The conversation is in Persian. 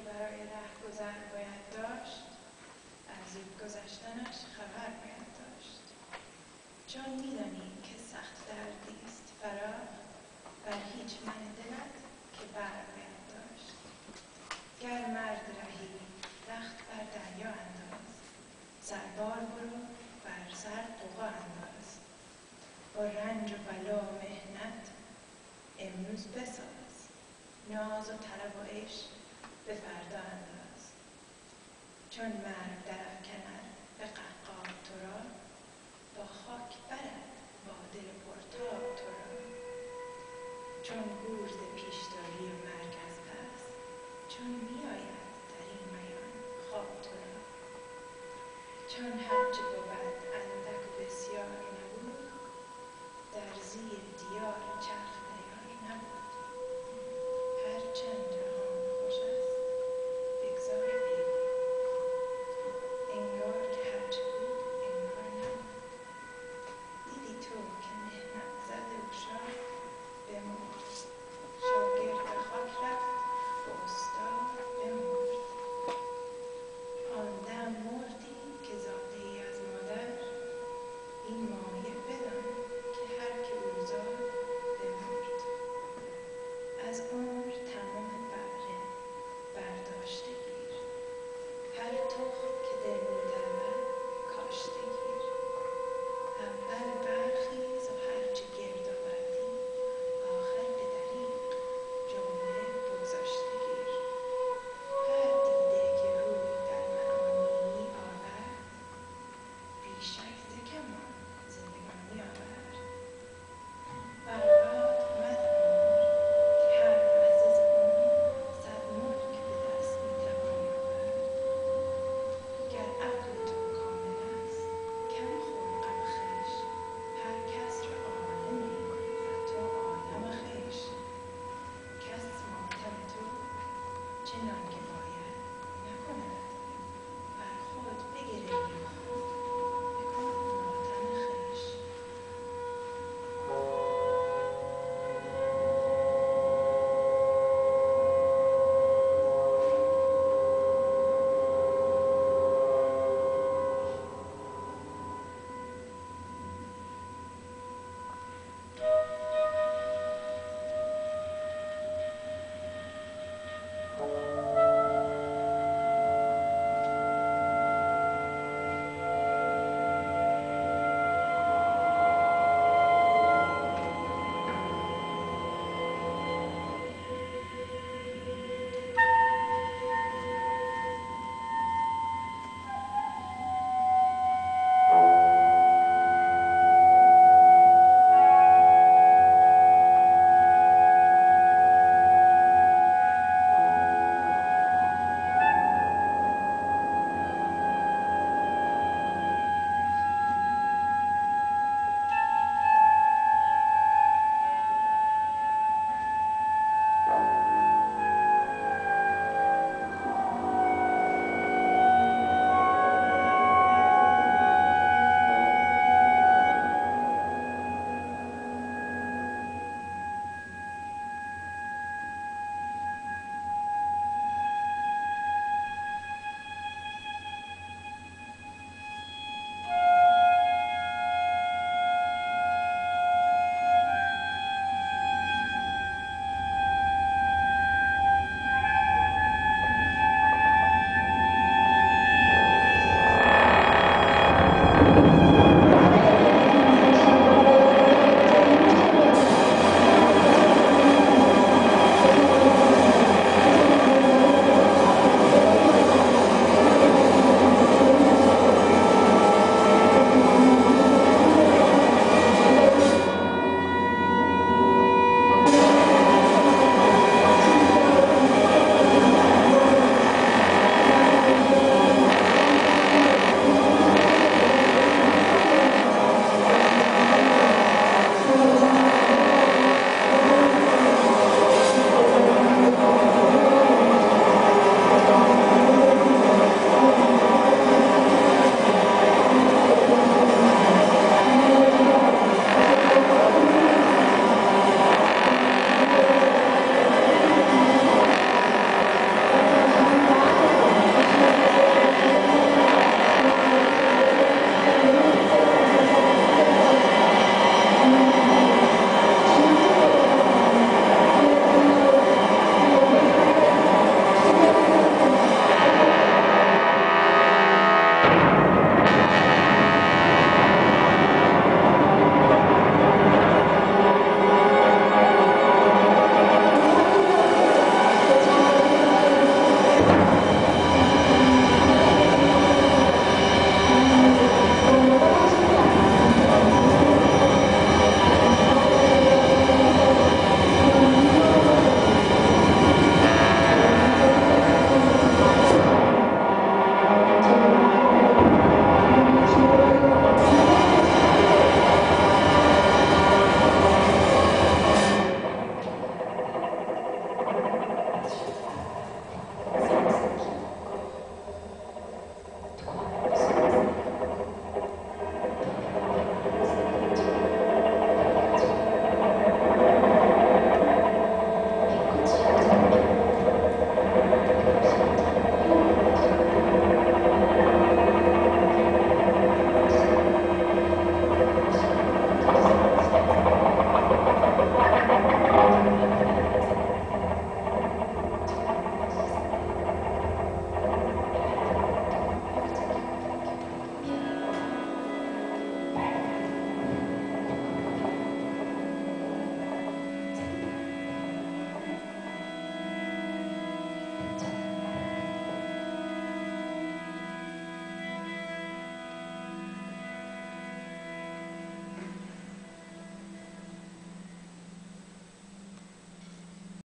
که برای رهگذر باید داشت، از این گذشتنش خبر باید داشت. چون می‌دانی که سخت دردی است فراق، بر هیچ من دلت که بر باید داشت. گر مرد رهی رخت بر دریا انداز، سربار برو بر سر قوقا انداز. با رنج و بلا و مهنت امروز بساز، ناز و طلب و عشق به فردا انداز. چون مرگ درافکند به قحقاب تو را، با خاک برد با دل پرتاب تو را. چون گرز پیشداری مرگ از پس، چون میآید در این میان خواب تو را. چون هرچه بود اندک و بسیار نبود، در زیر دیار چرخ